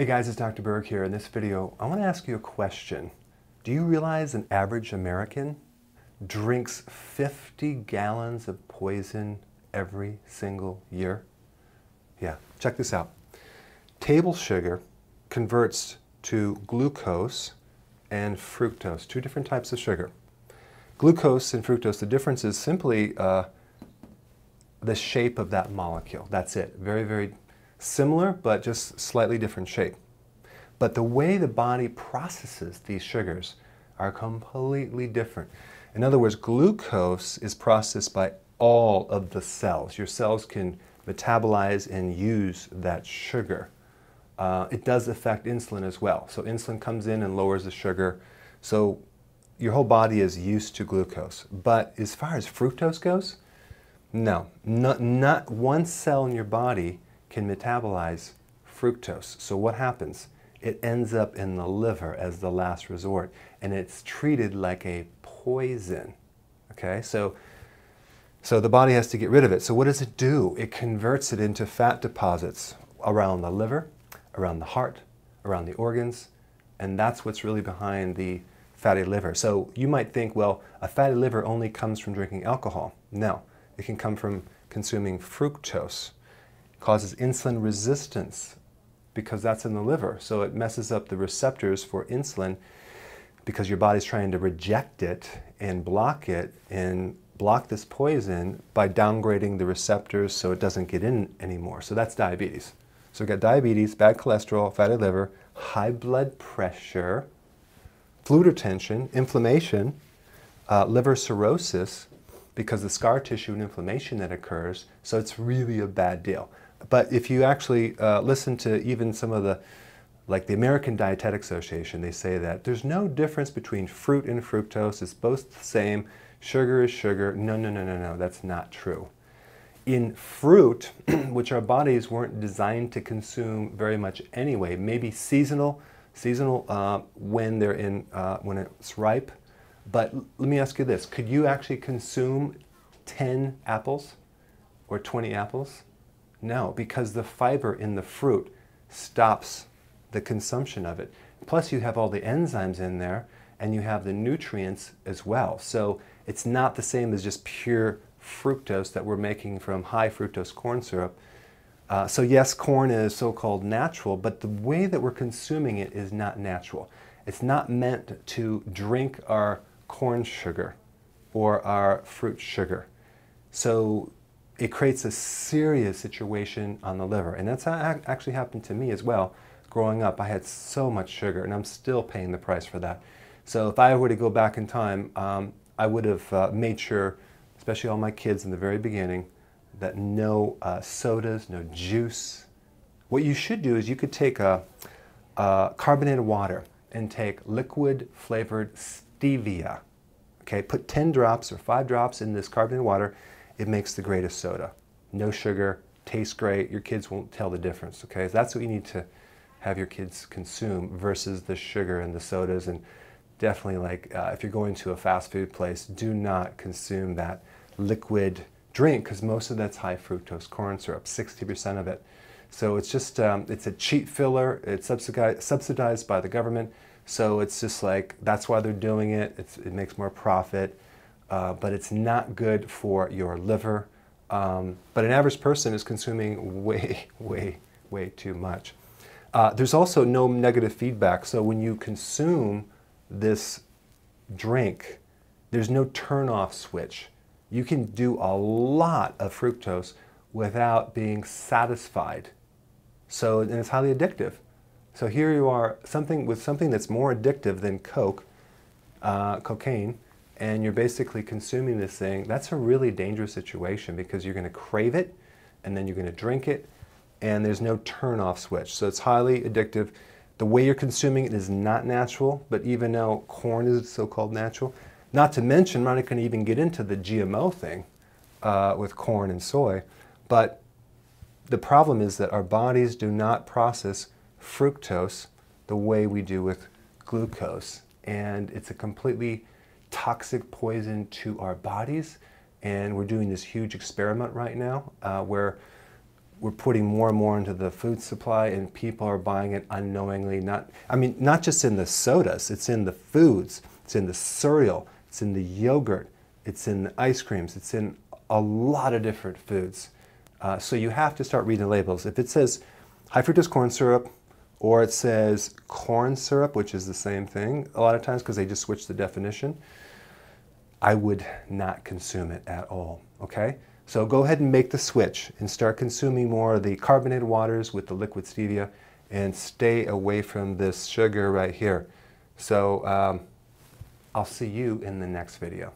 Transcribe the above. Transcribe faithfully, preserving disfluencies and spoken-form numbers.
Hey guys, it's Doctor Berg here. In this video, I want to ask you a question. Do you realize an average American drinks fifty gallons of poison every single year? Yeah, check this out. Table sugar converts to glucose and fructose, two different types of sugar. Glucose and fructose, the difference is simply uh, the shape of that molecule. That's it. Very, very similar, but just slightly different shape. But the way the body processes these sugars are completely different. In other words, glucose is processed by all of the cells. Your cells can metabolize and use that sugar. Uh, it does affect insulin as well. So insulin comes in and lowers the sugar. So your whole body is used to glucose. But as far as fructose goes, no, not, not one cell in your body can metabolize fructose. So what happens? It ends up in the liver as the last resort, and it's treated like a poison. Okay, so, so the body has to get rid of it. So what does it do? It converts it into fat deposits around the liver, around the heart, around the organs, and that's what's really behind the fatty liver. So you might think, well, a fatty liver only comes from drinking alcohol. No, it can come from consuming fructose. Causes insulin resistance because that's in the liver. So it messes up the receptors for insulin because your body's trying to reject it and block it and block this poison by downgrading the receptors so it doesn't get in anymore. So that's diabetes. So we've got diabetes, bad cholesterol, fatty liver, high blood pressure, fluid retention, inflammation, uh, liver cirrhosis, because the scar tissue and inflammation that occurs. So it's really a bad deal. But if you actually uh, listen to even some of the, like the American Dietetic Association, they say that there's no difference between fruit and fructose. It's both the same. Sugar is sugar. No, no, no, no, no. That's not true. In fruit, which our bodies weren't designed to consume very much anyway, maybe seasonal, seasonal uh, when they're in, uh, when it's ripe. But let me ask you this. Could you actually consume ten apples or twenty apples? No, because the fiber in the fruit stops the consumption of it. Plus you have all the enzymes in there and you have the nutrients as well. So it's not the same as just pure fructose that we're making from high fructose corn syrup. Uh, so yes, corn is so-called natural, but the way that we're consuming it is not natural. It's not meant to drink our corn sugar or our fruit sugar. So it creates a serious situation on the liver. And that's how actually happened to me as well. Growing up, I had so much sugar, and I'm still paying the price for that. So if I were to go back in time, um, I would have uh, made sure, especially all my kids in the very beginning, that no uh, sodas, no juice. What you should do is you could take a, a carbonated water and take liquid flavored stevia. Okay, put ten drops or five drops in this carbonated water. It makes the greatest soda. No sugar, tastes great. Your kids won't tell the difference. Okay, so that's what you need to have your kids consume versus the sugar and the sodas. And definitely, like uh, if you're going to a fast food place, do not consume that liquid drink because most of that's high fructose corn syrup, sixty percent of it. So it's just, um, it's a cheap filler. It's subsidized, subsidized by the government. So it's just like, that's why they're doing it. It's, it makes more profit, uh, but it's not good for your liver. Um, but an average person is consuming way, way, way too much. Uh, there's also no negative feedback. So when you consume this drink, there's no turn-off switch. You can do a lot of fructose without being satisfied. So, and it's highly addictive. So here you are, something with something that's more addictive than coke, uh, cocaine, and you're basically consuming this thing. That's a really dangerous situation because you're going to crave it, and then you're going to drink it, and there's no turn-off switch. So it's highly addictive. The way you're consuming it is not natural, but even though corn is so-called natural, not to mention, we're not going to even get into the G M O thing uh, with corn and soy. But the problem is that our bodies do not process fructose the way we do with glucose. And it's a completely toxic poison to our bodies. And we're doing this huge experiment right now uh, where we're putting more and more into the food supply, and people are buying it unknowingly. Not, I mean, not just in the sodas, it's in the foods, it's in the cereal, it's in the yogurt, it's in the ice creams, it's in a lot of different foods. Uh, so you have to start reading the labels. If it says high fructose corn syrup, or it says corn syrup, which is the same thing a lot of times because they just switch the definition, I would not consume it at all, okay? So go ahead and make the switch and start consuming more of the carbonated waters with the liquid stevia, and stay away from this sugar right here. So um, I'll see you in the next video.